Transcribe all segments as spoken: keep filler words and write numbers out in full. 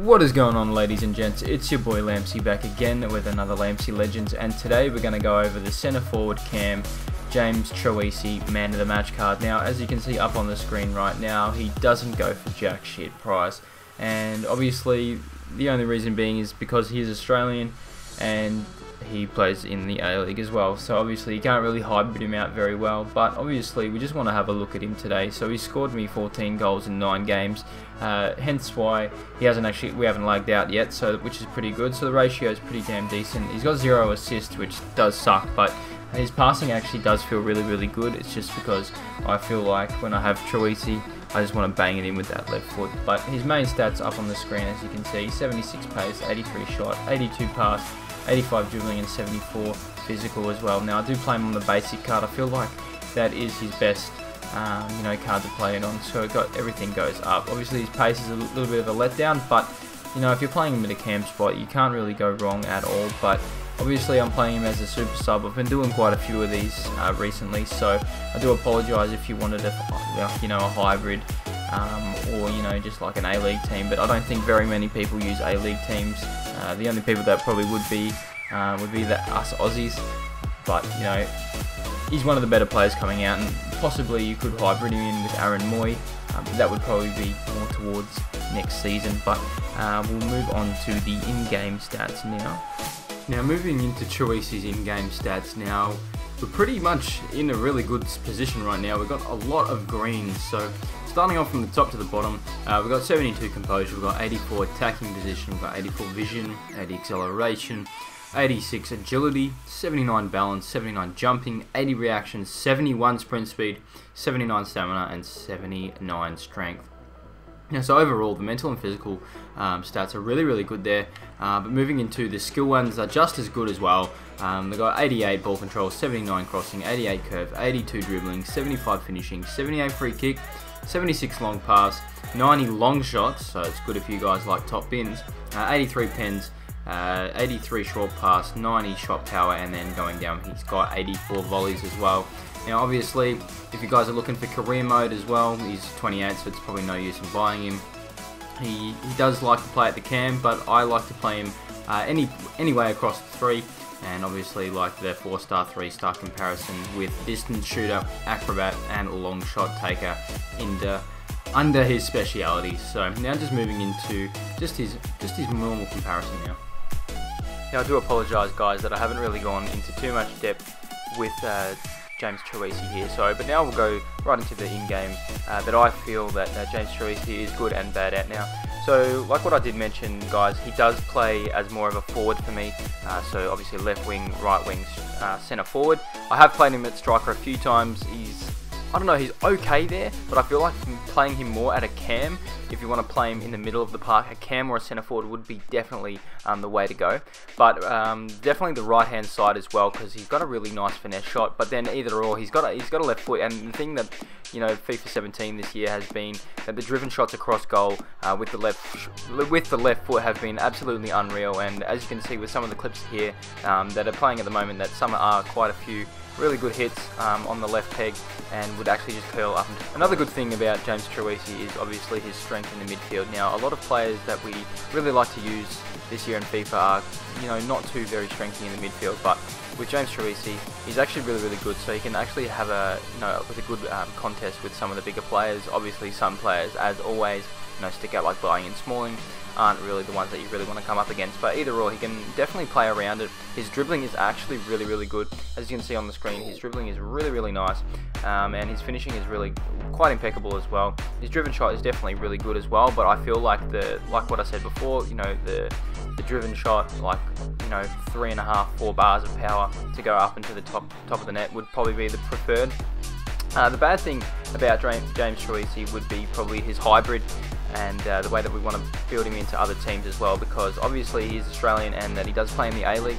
What is going on, ladies and gents? It's your boy Lampzy back again with another Lampzy Legends, and today we're going to go over the centre forward cam, James Troisi, man of the match card. Now, as you can see up on the screen right now, he doesn't go for jack shit price, and obviously the only reason being is because he's Australian and he plays in the A League as well. So obviously you can't really hybrid him out very well, but obviously we just want to have a look at him today. So he scored me fourteen goals in nine games, uh, hence why he hasn't actually we haven't lagged out yet, so which is pretty good. So the ratio is pretty damn decent. He's got zero assists, which does suck, but his passing actually does feel really really good. It's just because I feel like when I have Troisi, I just want to bang it in with that left foot. But his main stats up on the screen, as you can see: seventy-six pace, eighty-three shot, eighty-two pass, eighty-five dribbling, and seventy-four physical as well. Now, I do play him on the basic card. I feel like that is his best um, you know, card to play it on, so it got, everything goes up. Obviously, his pace is a little bit of a letdown, but you know, if you're playing him at a cam spot, you can't really go wrong at all. But obviously, I'm playing him as a super sub. I've been doing quite a few of these uh, recently, so I do apologise if you wanted a, you know, a hybrid um, or you know, just like an A-League team. But I don't think very many people use A-League teams. Uh, the only people that probably would be uh, would be the us Aussies, but you know, he's one of the better players coming out, and possibly you could hybrid him in with Aaron Mooy. Um, that would probably be more towards next season, but uh, we'll move on to the in-game stats now. Now, moving into Troisi's in-game stats now. We're pretty much in a really good position right now. We've got a lot of greens, so starting off from the top to the bottom, uh, we've got seventy-two composure, we've got eighty-four attacking position, we've got eighty-four vision, eighty acceleration, eighty-six agility, seventy-nine balance, seventy-nine jumping, eighty reaction, seventy-one sprint speed, seventy-nine stamina, and seventy-nine strength. Now, so overall, the mental and physical um, stats are really, really good there. Uh, but moving into the skill ones, are just as good as well. Um, they've got eighty-eight ball control, seventy-nine crossing, eighty-eight curve, eighty-two dribbling, seventy-five finishing, seventy-eight free kick, seventy-six long pass, ninety long shots, so it's good if you guys like top bins, uh, eighty-three pens, uh, eighty-three short pass, ninety shot power, and then going down, he's got eighty-four volleys as well. Now, obviously, if you guys are looking for career mode as well, he's twenty-eight, so it's probably no use in buying him. He, he does like to play at the cam, but I like to play him uh, any any way across the three, and obviously like the four-star, three-star comparison with distance shooter, acrobat, and long shot taker in the, under his specialities. So now just moving into just his just his normal comparison now. Now, I do apologise, guys, that I haven't really gone into too much depth with Uh, James Troisi here, so but now we'll go right into the in-game uh, that I feel that uh, James Troisi is good and bad at now. So, like what I did mention, guys, he does play as more of a forward for me. Uh, so obviously left wing, right wing, uh, centre forward. I have played him at striker a few times. He's I don't know, he's okay there, but I feel like playing him more at a cam, if you want to play him in the middle of the park, a cam or a centre forward would be definitely um, the way to go. But um, definitely the right-hand side as well, because he's got a really nice finesse shot, but then either or, he's got a, he's got a left foot, and the thing that, you know, FIFA seventeen this year has been that the driven shots across goal uh, with the left with the left foot have been absolutely unreal, and as you can see with some of the clips here um, that are playing at the moment, that some are quite a few really good hits um, on the left peg and would actually just curl up. Another good thing about James Troisi is obviously his strength in the midfield. Now, a lot of players that we really like to use this year in FIFA are, you know, not too very strengthy in the midfield, but with James Troisi, he's actually really, really good. So he can actually have a, you know, with a good um, contest with some of the bigger players. Obviously, some players, as always, you know, stick out like Buying and Smalling, aren't really the ones that you really want to come up against, but either or, he can definitely play around it. His dribbling is actually really, really good. As you can see on the screen, his dribbling is really, really nice, um, and his finishing is really quite impeccable as well. His driven shot is definitely really good as well, but I feel like the like what I said before, you know, the the driven shot, like, you know, three and a half, four bars of power to go up into the top top of the net would probably be the preferred. Uh, the bad thing about James Troisi would be probably his hybrid, and uh, the way that we want to build him into other teams as well, because obviously he's Australian and that he does play in the A-League,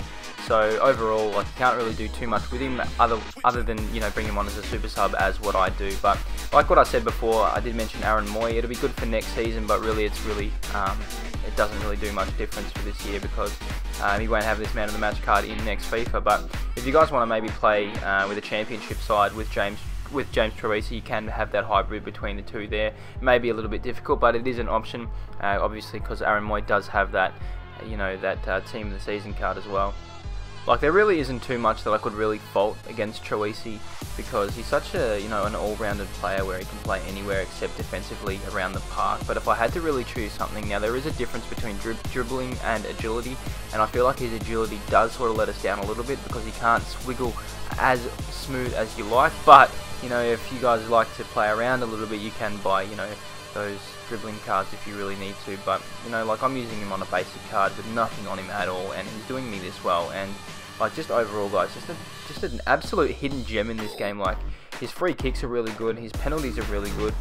so overall, like, you can't really do too much with him other other than, you know, bring him on as a super sub as what I do. But like what I said before, I did mention Aaron Mooy. It'll be good for next season, but really it's really um, it doesn't really do much difference for this year, because um, he won't have this man of the match card in next FIFA. But if you guys want to maybe play uh, with a championship side with James with James Troisi you can have that hybrid between the two there. It may be a little bit difficult, but it is an option, uh, obviously, because Aaron Mooy does have that, you know, that uh, team of the season card as well. Like, there really isn't too much that I could really fault against Troisi, because he's such a, you know, an all-rounded player where he can play anywhere except defensively around the park. But if I had to really choose something, now there is a difference between drib dribbling and agility, and I feel like his agility does sort of let us down a little bit because he can't swiggle as smooth as you like. But, you know, if you guys like to play around a little bit, you can buy, you know, those dribbling cards if you really need to. But, you know, like, I'm using him on a basic card with nothing on him at all, and he's doing me this well. And like, just overall, guys, just a, just an absolute hidden gem in this game. Like, his free kicks are really good, his penalties are really good,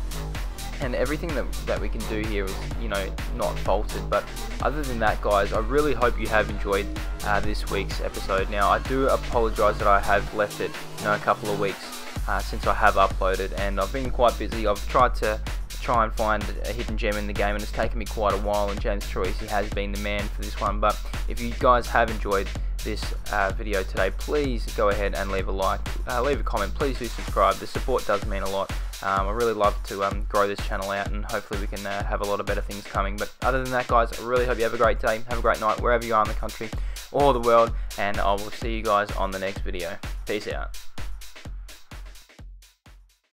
and everything that, that we can do here is, you know, not faulted. But other than that, guys, I really hope you have enjoyed uh, this week's episode. Now, I do apologise that I have left it, you know, a couple of weeks uh, since I have uploaded, and I've been quite busy. I've tried to try and find a hidden gem in the game, and it's taken me quite a while, and James Troisi has been the man for this one. But if you guys have enjoyed this uh, video today, please go ahead and leave a like, uh, leave a comment, please do subscribe. The support does mean a lot. um, I really love to um, grow this channel out, and hopefully we can uh, have a lot of better things coming. But other than that, guys, I really hope you have a great day, have a great night, wherever you are in the country or the world, and I will see you guys on the next video. Peace out.